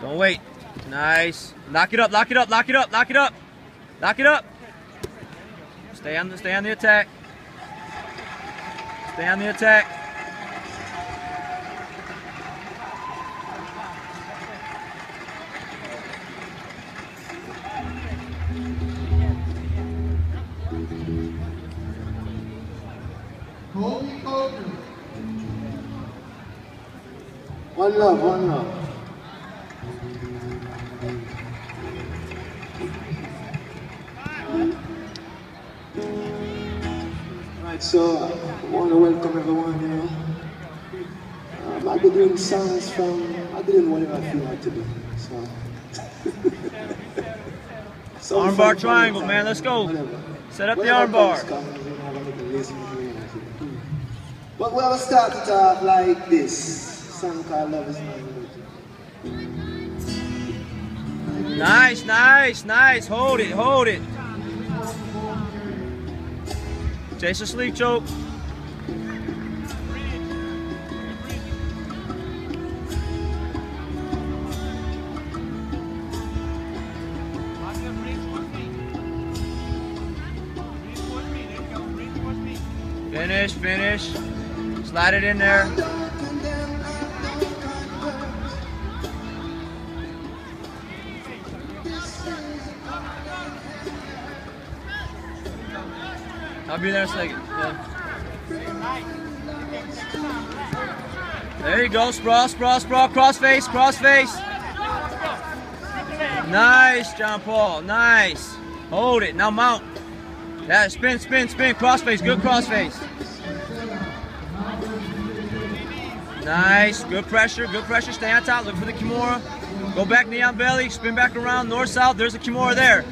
Don't wait. Nice. Lock it up, lock it up, lock it up, lock it up. Lock it up. Stay on the attack. Stay on the attack. One love, one love. Alright, so I want to welcome everyone here. I'll be doing songs from, I'll be doing whatever I feel like to do. So. So armbar triangle, man, let's go. Whatever. Set up whatever the armbar. But we'll start it off like this. Nice, nice, nice. Hold it, hold it. Chase a sleep choke. Finish, finish. Slide it in there. I'll be there in a second. Yeah. There you go. Sprawl, sprawl, sprawl. Crossface, crossface. Nice, John Paul. Nice. Hold it. Now mount. That spin, spin, spin. Crossface. Good crossface. Nice. Good pressure. Good pressure. Stay on top. Look for the Kimura. Go back, knee on belly. Spin back around. North, south. There's a Kimura there.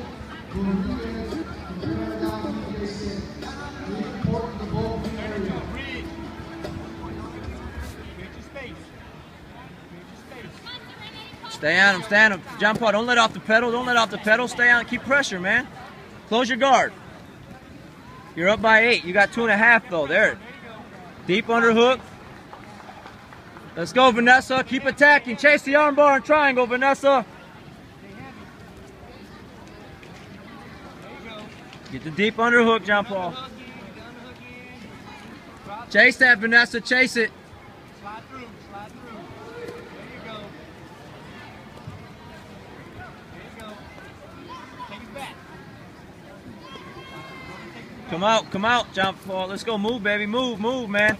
Stay on him, stay on him. John Paul, don't let off the pedal, don't let off the pedal. Stay on, keep pressure, man. Close your guard. You're up by 8. You got 2.5 though, there. Deep underhook. Let's go, Vanessa. Keep attacking. Chase the armbar and triangle, Vanessa. Get the deep underhook, John Paul. Chase that, Vanessa, chase it. Slide through, slide through. Come out, John Paul. Let's go. Move, baby. Move, move, man.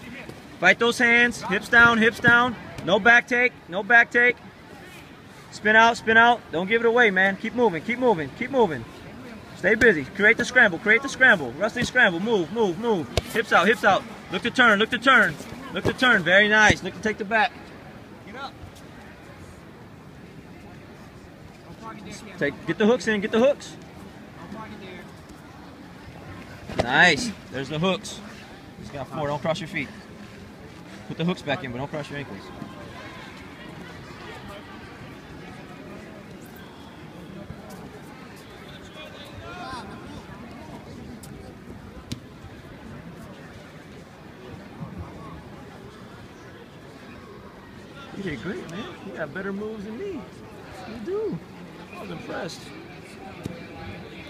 Fight those hands. Hips down, hips down. No back take, no back take. Spin out, spin out. Don't give it away, man. Keep moving, keep moving, keep moving. Stay busy. Create the scramble, create the scramble. Wrestling scramble. Move, move, move. Hips out, hips out. Look to turn, look to turn. Look to turn. Very nice. Look to take the back. Get up. Get the hooks in, get the hooks. Nice. There's the hooks. Just got 4. Don't cross your feet. Put the hooks back in, but don't cross your ankles. You did great, man. You got better moves than me. You do. I was impressed.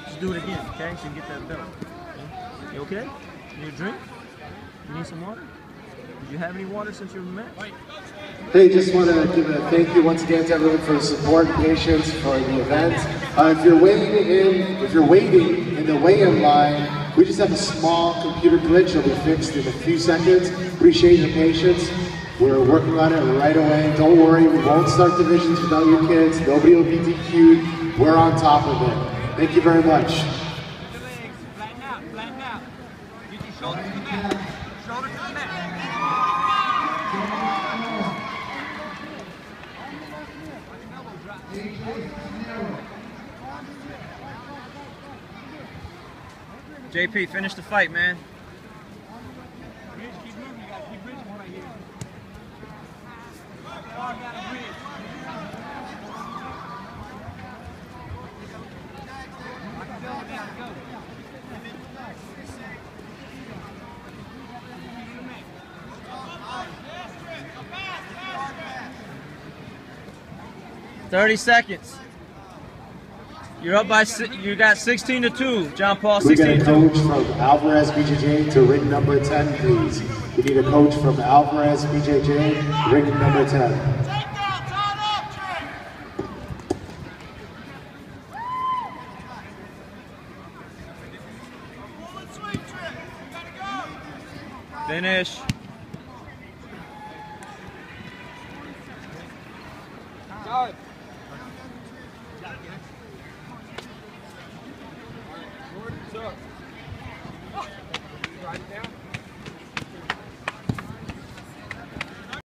Just do it again, okay? So you can get that belt. You okay? Need a drink? You need some water? Did you have any water since you were met? Hey, just want to give a thank you once again to everyone for the support, patience for the event. If you're waiting in the weigh-in line, we just have a small computer glitch that'll be fixed in a few seconds. Appreciate your patience. We're working on it right away. Don't worry, we won't start divisions without your kids. Nobody will be DQ'd. We're on top of it. Thank you very much. JP, finish the fight, man. Bridge, keep moving. You gotta keep bridging right here. Dog gotta bridge. 30 seconds. You're up by, you got 16-2, John Paul, 16-2. We got a coach from Alvarez BJJ to ring number 10, please. We need a coach from Alvarez BJJ, ring number 10. Finish. Go. Jordan's up.